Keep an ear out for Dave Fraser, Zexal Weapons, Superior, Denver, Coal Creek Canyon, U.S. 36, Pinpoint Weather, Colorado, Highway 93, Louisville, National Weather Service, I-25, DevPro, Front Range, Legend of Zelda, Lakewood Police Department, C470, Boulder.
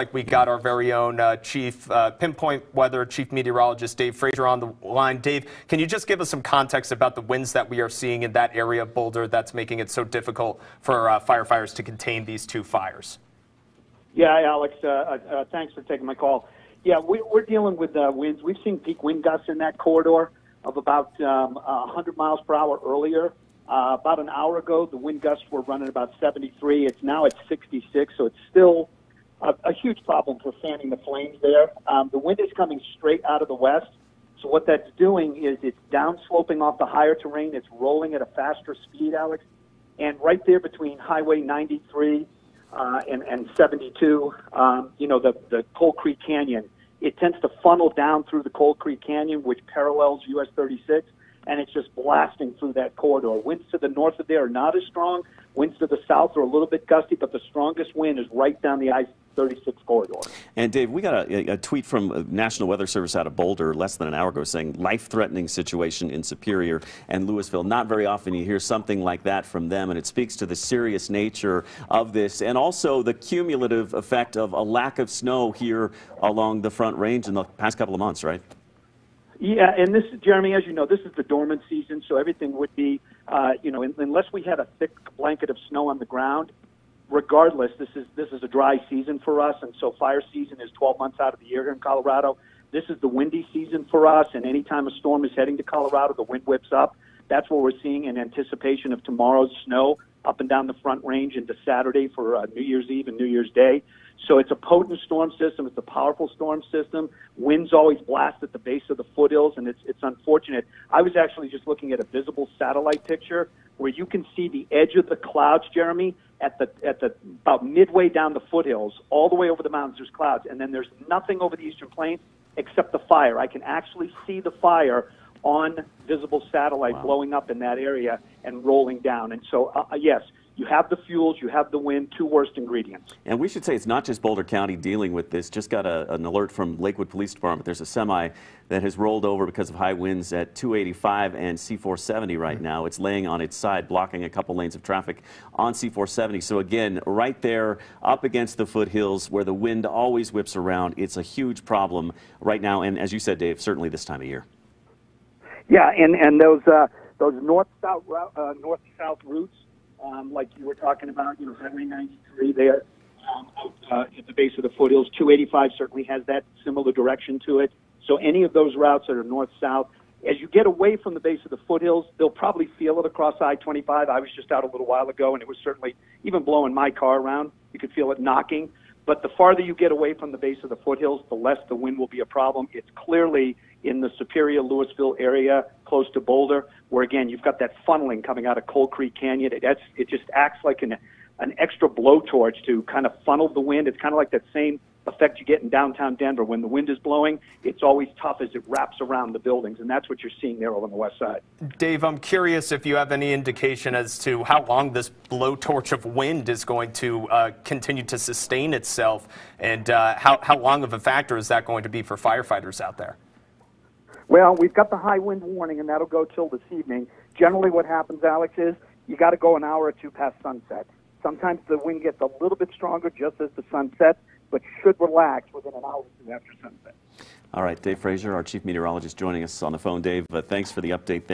Like we got our very own chief pinpoint weather, chief meteorologist Dave Fraser on the line. Dave, can you just give us some context about the winds that we are seeing in that area of Boulder that's making it so difficult for firefighters to contain these two fires? Yeah, hi, Alex. Thanks for taking my call. Yeah, we're dealing with winds. We've seen peak wind gusts in that corridor of about 100 miles per hour earlier. About an hour ago, the wind gusts were running about 73. It's now at 66, so it's still a huge problem for fanning the flames there. The wind is coming straight out of the west, so what that's doing is it's downsloping off the higher terrain. It's rolling at a faster speed, Alex, and right there between Highway 93 and 72, you know, the Coal Creek Canyon, it tends to funnel down through the Coal Creek Canyon, which parallels U.S. 36, and it's just blasting through that corridor. Winds to the north of there are not as strong. Winds to the south are a little bit gusty, but the strongest wind is right down the I-36 corridor. And, Dave, we got a tweet from National Weather Service out of Boulder less than an hour ago saying life-threatening situation in Superior and Louisville. Not very often you hear something like that from them, and it speaks to the serious nature of this and also the cumulative effect of a lack of snow here along the Front Range in the past couple of months, right? Yeah, and this, Jeremy, as you know, this is the dormant season, so everything would be, you know, unless we had a thick blanket of snow on the ground. Regardless, this is a dry season for us, and so fire season is 12 months out of the year here in Colorado. This is the windy season for us, and any time a storm is heading to Colorado, the wind whips up. That's what we're seeing in anticipation of tomorrow's snow up and down the Front Range into Saturday for New Year's Eve and New Year's Day. So it's a potent storm system. It's a powerful storm system. Winds always blast at the base of the foothills, and it's unfortunate. I was actually just looking at a visible satellite picture where you can see the edge of the clouds, Jeremy, at the about midway down the foothills, all the way over the mountains. There's clouds, and then there's nothing over the eastern plains except the fire. I can actually see the fire on visible satellite. Wow. Blowing up in that area and rolling down. And so, yes, you have the fuels, you have the wind, two worst ingredients. And we should say it's not just Boulder County dealing with this. Just got an alert from Lakewood Police Department. There's a semi that has rolled over because of high winds at 285 and C470 right now. It's laying on its side, blocking a couple lanes of traffic on C470. So again, right there up against the foothills where the wind always whips around. It's a huge problem right now. And as you said, Dave, certainly this time of year. Yeah, and those north-south routes, like you were talking about, you know, Highway 93 there, at the base of the foothills, 285 certainly has that similar direction to it. So any of those routes that are north-south, as you get away from the base of the foothills, they'll probably feel it across I-25. I was just out a little while ago, and it was certainly even blowing my car around. You could feel it knocking. But the farther you get away from the base of the foothills, the less the wind will be a problem. It's clearly in the Superior, Louisville area, close to Boulder, where, again, you've got that funneling coming out of Coal Creek Canyon. It just acts like an extra blowtorch to kind of funnel the wind. It's kind of like that same effect you get in downtown Denver. When the wind is blowing, it's always tough as it wraps around the buildings, and that's what you're seeing there over on the west side. Dave, I'm curious if you have any indication as to how long this blowtorch of wind is going to continue to sustain itself, and how long of a factor is that going to be for firefighters out there? Well, we've got the high wind warning, and that'll go till this evening. Generally what happens, Alex, is you got to go an hour or two past sunset. Sometimes the wind gets a little bit stronger just as the sun sets, but should relax within an hour or two after sunset. All right, Dave Fraser, our chief meteorologist, joining us on the phone. Dave, thanks for the update there.